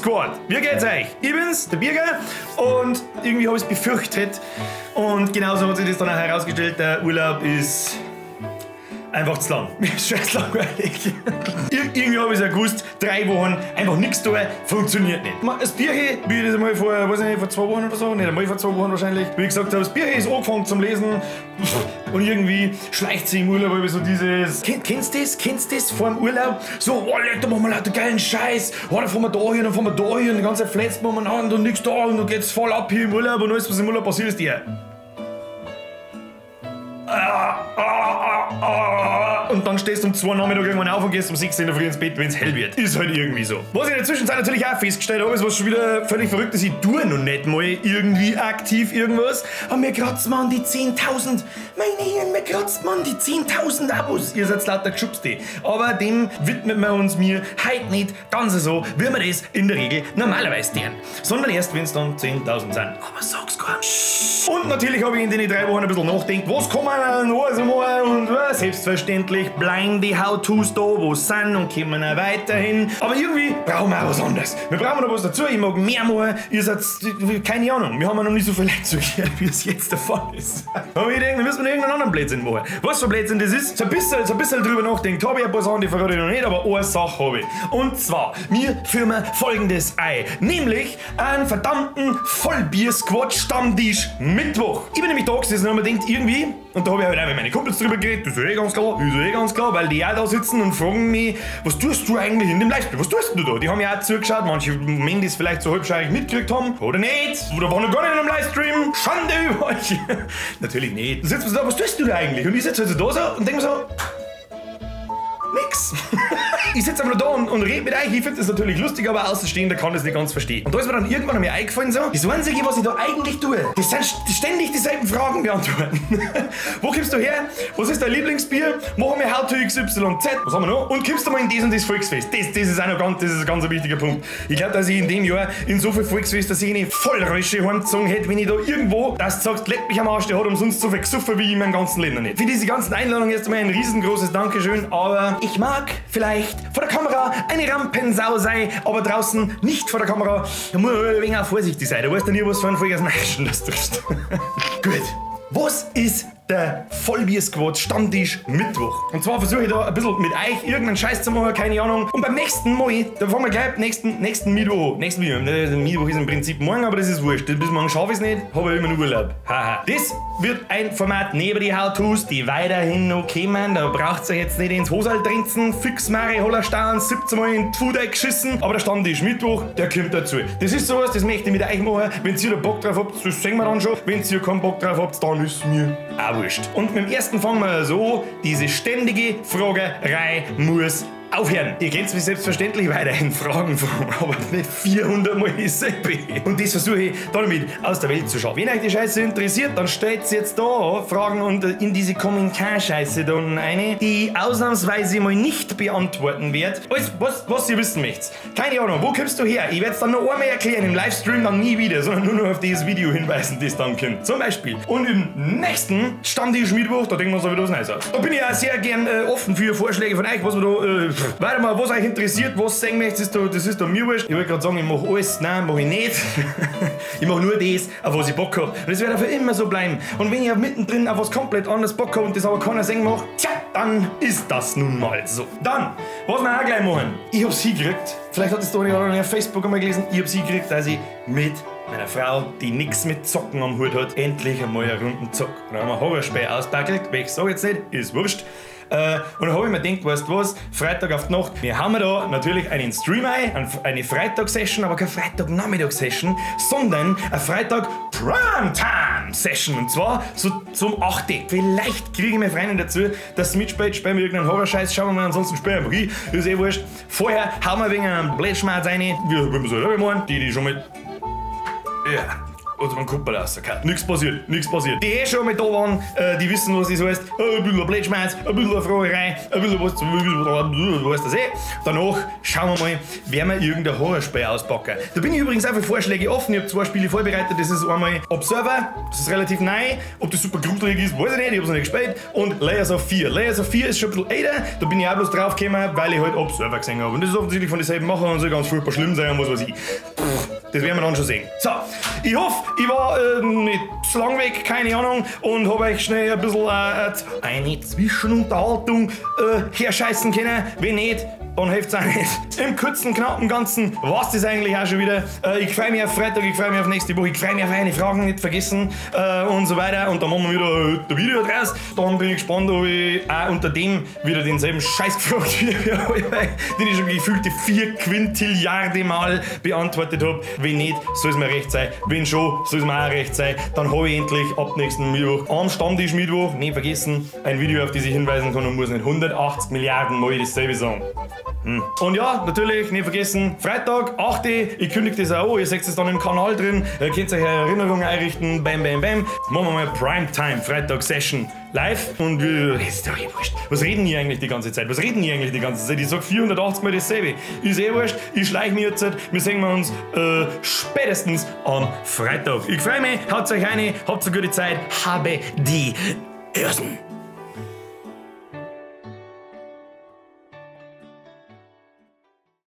Vollbier-Squad. Wie geht's euch? Ich bin's, der Birger, und irgendwie habe ich es befürchtet. Und genauso hat sich das dann auch herausgestellt, der Urlaub ist einfach zu lang. Mir ist scheiß langweilig. Irgendwie habe ich es gewusst, 3 Wochen, einfach nichts tun, funktioniert nicht. Das Birche, wie ich das mal vor, weiß ich nicht, vor 2 Wochen oder so, nicht einmal vor 2 Wochen wahrscheinlich, wie ich gesagt habe, das Birche ist angefangen zum Lesen und irgendwie schleicht sie im Urlaub über so dieses, kennst du das vor dem Urlaub? So, oh Leute, da machen wir lauter geilen Scheiß, oh, dann fahren wir da hin, dann fahren wir da hin, und die ganze Zeit fletzt man an und nichts da und dann geht's voll ab hier im Urlaub und alles, was im Urlaub passiert, ist dir. Und dann stehst du um 2 Nachmittag irgendwann auf und gehst um 6 in der Früh ins Bett, wenn es hell wird. Ist halt irgendwie so. Was ich in der Zwischenzeit natürlich auch festgestellt habe, ist was schon wieder völlig verrückt ist, ich tue noch nicht mal irgendwie aktiv irgendwas. Aber mir kratzt man die 10.000. Meine Herren, mir kratzt man die 10.000 Abos. Ihr seid lauter Geschubste. Aber dem widmet man uns mir heute nicht ganz so, wie wir das in der Regel normalerweise tun. Sondern erst, wenn es dann 10.000 sind. Aber sag's gar nicht. Und natürlich habe ich in den 3 Wochen ein bisschen nachgedacht, was kann man noch so machen und selbstverständlich bleiben die How-To's da, wo sie sind und kommen auch weiterhin. Aber irgendwie brauchen wir auch was anderes. Wir brauchen noch was dazu. Ich mag mehr machen. Ihr seid, keine Ahnung, wir haben ja noch nicht so viel Leute zugehört, wie es jetzt der Fall ist. Aber ich denke, wir müssen irgendeinen anderen Blödsinn machen. Was für Blödsinn das ist, so ein bisschen drüber nachdenken. Habe ich ein paar Sachen, die verrate ich noch nicht, aber eine Sache habe ich. Und zwar, mir führen wir folgendes ein. Nämlich einen verdammten Vollbier-Squad-Stammtisch Mittwoch. Ich bin nämlich da gesessen und habe mir gedacht, irgendwie, und da habe ich halt auch mit meinen Kumpels drüber geredet, das ist eh ganz klar, weil die auch da sitzen und fragen mich, was tust du eigentlich in dem Livestream? Was tust du da? Die haben ja auch zugeschaut, manche Männer, die es vielleicht so halbscheidig mitgekriegt haben, oder nicht, oder waren noch gar nicht in einem Livestream, Schande über euch. Natürlich nicht. Dann sitzen wir da, was tust du da eigentlich? Und ich sitze also da so und denke mir so, nix. Ich sitze einfach da und rede mit euch, ich finde das natürlich lustig, aber Außenstehender kann das nicht ganz verstehen. Und da ist mir dann irgendwann einmal eingefallen so, das Einzige, was ich da eigentlich tue, das sind ständig dieselben Fragen beantworten. Wo kommst du her? Was ist dein Lieblingsbier? Machen wir How to XYZ? Was haben wir noch? Und kommst du mal in das und das Volksfest? Das ist auch noch ganz, das ist ein ganz wichtiger Punkt. Ich glaube, dass ich in dem Jahr in so viel Volksfest, dass ich eine Vollrösche heimgezogen hätte, wenn ich da irgendwo, das sagt, leck mich am Arsch, der hat umsonst so viel gesoffen, wie ich in meinem ganzen Leben noch nicht. Für diese ganzen Einladungen jetzt mal ein riesengroßes Dankeschön, aber ich mag vielleicht vor der Kamera eine Rampensau sei, aber draußen nicht vor der Kamera. Da muss man ein wenig auch vorsichtig sein. Da weißt du nie, was für einen Folge aus Menschen das trifft. Gut. Was ist der Vollbier-Squad Stammtisch Mittwoch? Und zwar versuche ich da ein bisschen mit euch irgendeinen Scheiß zu machen, keine Ahnung. Und beim nächsten Mal, da fangen wir gleich nächsten Mittwoch an. Mittwoch ist im Prinzip morgen, aber das ist wurscht. Bis morgen schaffe ich es nicht, habe ich immer einen Urlaub. Haha. Das wird ein Format neben die How-To's, die weiterhin noch kommen. Da braucht ihr jetzt nicht ins Hosal trinken, fix Mare, Hollerstein, 17 Mal in den Food-Eck geschissen. Aber der Stammtisch Mittwoch, der kommt dazu. Das ist sowas, das möchte ich mit euch machen. Wenn ihr da Bock drauf habt, das sehen wir dann schon. Wenn ihr keinen Bock drauf habt, dann ist es mir auch wurscht. Und mit dem ersten fangen wir so, diese ständige Fragerei muss aufhören. Ihr könnt mich selbstverständlich weiterhin Fragen fragen, aber nicht 400 Mal dasselbe. Und das versuche ich damit aus der Welt zu schaffen. Wenn euch die Scheiße interessiert, dann stellt jetzt da Fragen und in diese Kommentarscheiße da unten eine, die ich ausnahmsweise mal nicht beantworten werde. Alles, was ihr wissen möchtet. Keine Ahnung, wo kommst du her? Ich werde es dann noch einmal erklären, im Livestream dann nie wieder, sondern nur noch auf dieses Video hinweisen, das dann kommt. Zum Beispiel. Und im nächsten Stammtisch Mittwoch, da denken wir uns wieder was Neues aus. Da bin ich auch sehr gern offen für Vorschläge von euch, was wir da weiter mal, was euch interessiert, was sehen möchtet, das ist da mir wurscht. Ich wollte gerade sagen, ich mache alles, nein, mache ich nicht. Ich mache nur das, auf was ich Bock habe. Und das wird für immer so bleiben. Und wenn ihr mittendrin auf was komplett anderes Bock habt und das aber keiner sehen macht, tja, dann ist das nun mal so. Dann, was wir auch gleich machen, ich habe sie gekriegt. Vielleicht hat es doch nicht auf Facebook einmal gelesen, ich habe sie gekriegt, dass ich mit meiner Frau, die nichts mit Zocken am Hut hat, endlich einmal einen runden Zock. Und dann haben wir ein Horrorspiel ausgepackelt, weil ich sage jetzt nicht, ist wurscht. Und dann habe ich mir gedacht, weißt du was, Freitag auf die Nacht, wir haben da natürlich einen Stream ein, eine Freitag-Session, aber keine Freitag-Nachmittag-Session, sondern eine Freitag-Primetime-Session. Und zwar so zum 8. Vielleicht kriege ich meine Freundin dazu, dass sie mitspielt, spielen wir irgendeinen Horror-Scheiß, schauen wir mal, ansonsten spielen wir einfach, ist eh wurscht. Vorher hauen wir wegen einem Blödschmerz rein, wie wir so selber machen, die schon mal. Ja. Also man guckt mal raus, nichts passiert, nichts passiert. Die schon mal da waren, die wissen, was das heißt. Ein bisschen Blättschmerz, ein bisschen Fragerei, ein bisschen was zu weißt das eh. Danach schauen wir mal, wer wir irgendein Horrorspiel auspacken. Da bin ich übrigens auch für Vorschläge offen. Ich habe 2 Spiele vorbereitet. Das ist einmal Observer, das ist relativ neu. Ob das super gruselig ist, weiß ich nicht, ich habe es noch nicht gespielt. Und Layers of Fear. Layers of Fear ist schon ein bisschen älter. Da bin ich auch bloß drauf gekommen, weil ich halt Observer gesehen habe. Und das ist offensichtlich von denselben Machern und so ganz furchtbar schlimm sein und was weiß ich. Das werden wir dann schon sehen. So, ich hoffe, ich war nicht zu lang weg, keine Ahnung, und habe euch schnell ein bisschen eine Zwischenunterhaltung herscheißen können. Wenn nicht, dann hilft's auch nicht. Im kurzen, knappen Ganzen war's das eigentlich auch schon wieder. Ich freue mich auf Freitag, ich freue mich auf nächste Woche, ich freue mich auf eine Fragen, nicht vergessen und so weiter. Und dann machen wir wieder ein Video draus. Dann bin ich gespannt, ob ich auch unter dem wieder denselben Scheiß gefragt werde, den ich schon gefühlte 4 Quintilliarden Mal beantwortet habe. Wenn nicht, soll es mir recht sein. Wenn schon, soll es mir auch recht sein. Dann habe ich endlich ab nächsten Mittwoch am Stammtisch Mittwoch, nicht vergessen, ein Video, auf das ich hinweisen kann und muss nicht 180 Milliarden Mal dasselbe sagen. Und ja, natürlich, nicht vergessen, Freitag, 8. Ich kündige das auch an, ihr seht es dann im Kanal drin, ihr könnt euch eine Erinnerung einrichten, bam, bam, bam. Machen wir mal Primetime, Freitag-Session live und wir, ist doch eh wurscht. Was reden die eigentlich die ganze Zeit? Was reden die eigentlich die ganze Zeit? Ich sag 480 Mal dasselbe. Ist eh wurscht, ich schleiche mich jetzt, wir sehen uns spätestens am Freitag. Ich freue mich, haut euch rein, habt eine gute Zeit, habe die Ersten.